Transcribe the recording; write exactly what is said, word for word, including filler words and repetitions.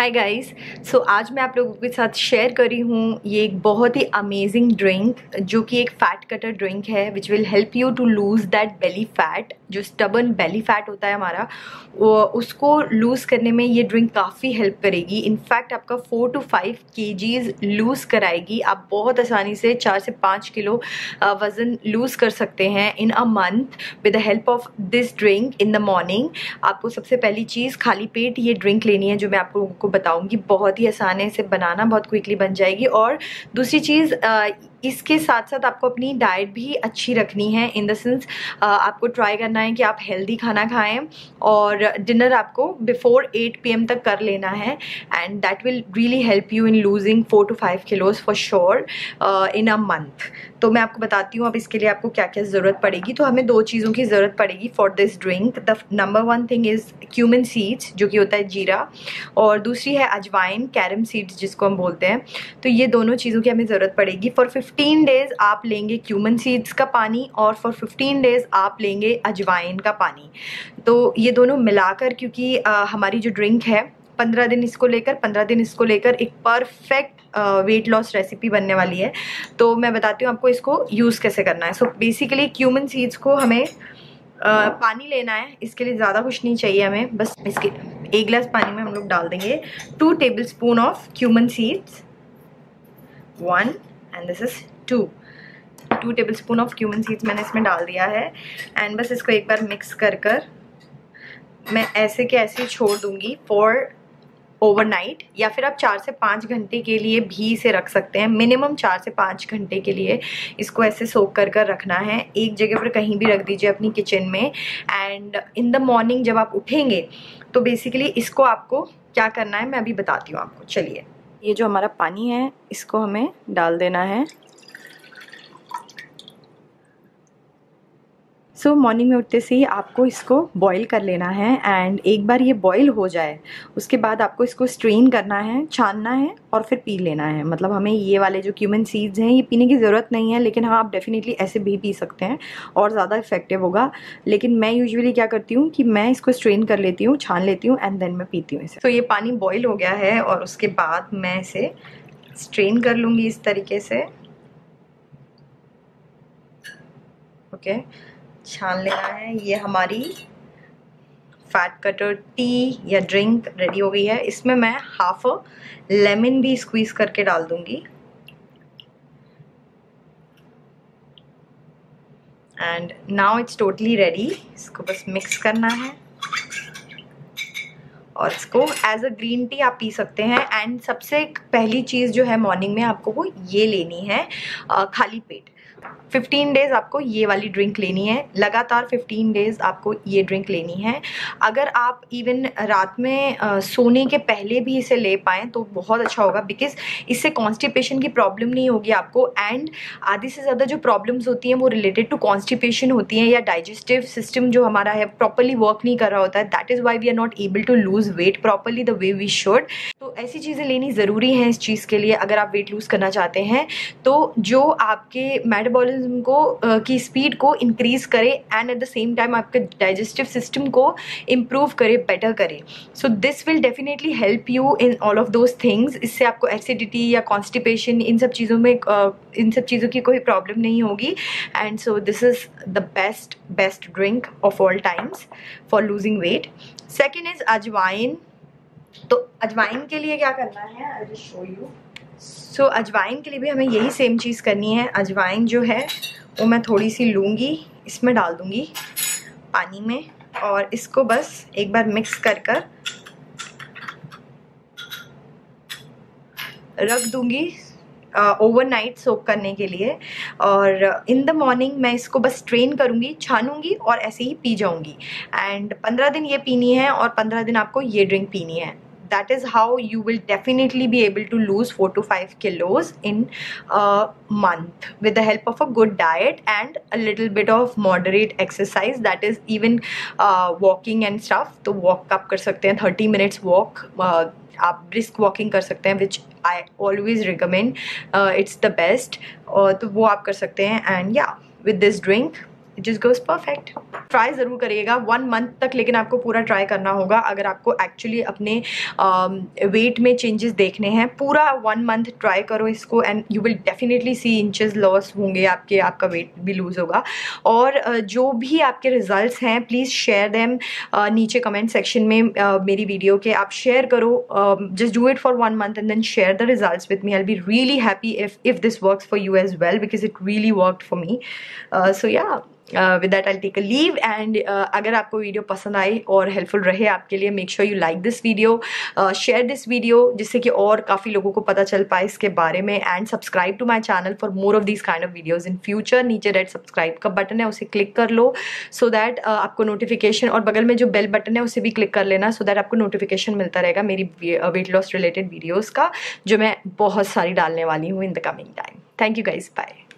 Hi guys, सो आज मैं आप लोगों के साथ शेयर करी हूँ ये एक बहुत ही अमेजिंग ड्रिंक जो कि एक फ़ैट कटर ड्रिंक है which will help you to lose that belly fat. जो स्टबर्न बेली फ़ैट होता है हमारा वो उसको लूज़ करने में ये ड्रिंक काफ़ी हेल्प करेगी। इनफैक्ट आपका फोर टू फाइव के जीज़ लूज़ कराएगी। आप बहुत आसानी से चार से पाँच किलो वज़न लूज़ कर सकते हैं in a month with the help of this drink in the morning. आपको सबसे पहली चीज़ खाली पेट ये ड्रिंक लेनी है, जो मैं आप लोगों को बताऊंगी। बहुत ही आसानी से बनाना, बहुत क्विकली बन जाएगी। और दूसरी चीज़, इसके साथ साथ आपको अपनी डाइट भी अच्छी रखनी है। इन द सेंस आपको ट्राई करना है कि आप हेल्दी खाना खाएं और डिनर आपको बिफोर एट पी एम तक कर लेना है। And that will really help you in losing four to five kilos for sure in a month. तो मैं आपको बताती हूँ अब इसके लिए आपको क्या क्या ज़रूरत पड़ेगी। तो हमें दो चीज़ों की ज़रूरत पड़ेगी for this drink. The number one thing is cumin seeds, जो कि होता है जीरा, और दूसरी है अजवाइन, कैरम सीड्स जिसको हम बोलते हैं। तो ये दोनों चीज़ों की हमें ज़रूरत पड़ेगी। फॉर फिफ्टीन डेज़ आप लेंगे क्यूमन सीड्स का पानी और फॉर फिफ्टीन डेज़ आप लेंगे अजवाइन का पानी। तो ये दोनों मिलाकर, क्योंकि आ, हमारी जो ड्रिंक है पंद्रह दिन इसको लेकर पंद्रह दिन इसको लेकर एक परफेक्ट वेट लॉस रेसिपी बनने वाली है। तो मैं बताती हूँ आपको इसको यूज़ कैसे करना है। सो बेसिकली क्यूमन सीड्स को हमें आ, पानी लेना है। इसके लिए ज़्यादा कुछ नहीं चाहिए हमें, बस इसके एक गिलास पानी में हम लोग डाल देंगे two tablespoon of cumin seeds, one and this is two two tablespoon of cumin seeds मैंने इसमें डाल दिया है। एंड बस इसको एक बार मिक्स कर कर मैं ऐसे के ऐसे छोड़ दूँगी फॉर ओवरनाइट, या फिर आप चार से पाँच घंटे के लिए भी इसे रख सकते हैं। मिनिमम चार से पाँच घंटे के लिए इसको ऐसे सोक कर कर रखना है। एक जगह पर कहीं भी रख दीजिए अपनी किचन में। एंड इन द मॉर्निंग जब आप उठेंगे तो बेसिकली इसको आपको क्या करना है मैं अभी बताती हूँ आपको। चलिए, ये जो हमारा पानी है इसको हमें डाल देना है। सो so, मॉर्निंग में उठते से ही आपको इसको बॉईल कर लेना है। एंड एक बार ये बॉईल हो जाए उसके बाद आपको इसको स्ट्रेन करना है, छानना है और फिर पी लेना है। मतलब हमें ये वाले जो क्यूमिन सीड्स हैं ये पीने की ज़रूरत नहीं है, लेकिन हाँ आप डेफिनेटली ऐसे भी पी सकते हैं और ज़्यादा इफेक्टिव होगा। लेकिन मैं यूजुअली क्या करती हूँ कि मैं इसको स्ट्रेन कर लेती हूँ, छान लेती हूँ एंड देन मैं पीती हूँ इसे। तो so, ये पानी बॉयल हो गया है और उसके बाद मैं इसे स्ट्रेन कर लूँगी इस तरीके से। Okay okay. छान लेना है। ये हमारी फैट कटर टी या ड्रिंक रेडी हो गई है। इसमें मैं हाफ लेमन भी स्क्वीज़ करके डाल दूंगी। And now it's totally ready. इसको बस मिक्स करना है और इसको एज अ ग्रीन टी आप पी सकते हैं। एंड सबसे पहली चीज़ जो है मॉर्निंग में आपको वो ये लेनी है खाली पेट। फिफ्टीन डेज़ आपको ये वाली ड्रिंक लेनी है, लगातार फिफ्टीन डेज़ आपको ये ड्रिंक लेनी है। अगर आप इवन रात में आ, सोने के पहले भी इसे ले पाएँ तो बहुत अच्छा होगा, बिकॉज इससे कॉन्स्टिपेशन की प्रॉब्लम नहीं होगी आपको। एंड आधी से ज़्यादा जो प्रॉब्लम्स होती हैं वो रिलेटेड टू कॉन्स्टिपेशन होती हैं, या डाइजेस्टिव सिस्टम जो हमारा है प्रॉपरली वर्क नहीं कर रहा होता है। That is why we are not able to lose weight properly the way we should. तो ऐसी चीज़ें लेनी ज़रूरी हैं इस चीज़ के लिए, अगर आप वेट लूज़ करना चाहते हैं तो जो आपके मेटाबॉलिज्म को की स्पीड को इंक्रीज करे and at the same time आपके डाइजेस्टिव सिस्टम को इम्प्रूव करे, बेटर करे। So this will definitely help you in all of those things. इससे आपको एसिडिटी या कॉन्स्टिपेशन इन सब चीज़ों में uh, इन सब चीज़ों की कोई प्रॉब्लम नहीं होगी। And so this is the best best drink of all times for losing weight. Second is ajwain. तो अजवाइन के लिए क्या करना है I will show you. So so, अजवाइन के लिए भी हमें यही सेम चीज़ करनी है। अजवाइन जो है वो मैं थोड़ी सी लूँगी, इसमें डाल दूँगी पानी में और इसको बस एक बार मिक्स कर कर रख दूँगी ओवरनाइट सोक करने के लिए। और इन द मॉर्निंग मैं इसको बस स्ट्रेन करूँगी, छानूँगी और ऐसे ही पी जाऊँगी। एंड पंद्रह दिन ये पीनी है और पंद्रह दिन आपको ये ड्रिंक पीनी है। That is how you will definitely be able to lose four to five kilos in a month with the help of a good diet and a little bit of moderate exercise. That is even uh, walking and stuff. तो walk आप कर सकते हैं, thirty minutes walk uh, आप brisk walking कर सकते हैं, which I always recommend. Uh, it's the best. और uh, तो वो आप कर सकते हैं and yeah, with this drink it just goes perfect. Try ज़रूर करिएगा वन मंथ तक, लेकिन आपको पूरा ट्राई करना होगा अगर आपको एक्चुअली अपने वेट में चेंजेस देखने हैं। पूरा वन मंथ ट्राई करो इसको and you will definitely see inches loss होंगे आपके, आपका वेट भी लूज़ होगा। और जो भी आपके रिजल्ट्स हैं प्लीज़ शेयर देम नीचे कमेंट सेक्शन में मेरी वीडियो के, आप शेयर करो, just do it for one month and then share the results with me. I will be really happy if if this works for you as well because it really worked for me. So yeah with that I take a leave and अगर आपको video पसंद आई और helpful रहे आपके लिए, make sure you like this video, share this video जिससे कि और काफ़ी लोगों को पता चल पाए इसके बारे में, and subscribe to my channel for more of this kind of videos in future. नीचे रेड सब्सक्राइब का बटन है उसे क्लिक कर लो सो so दैट uh, आपको नोटिफिकेशन, और बगल में जो बेल बटन है उसे भी क्लिक कर लेना सो so दैट आपको नोटिफिकेशन मिलता रहेगा मेरी वेट लॉस रिलेटेड वीडियोज़ का, जो मैं बहुत सारी डालने वाली हूँ in the coming time. Thank you guys, bye.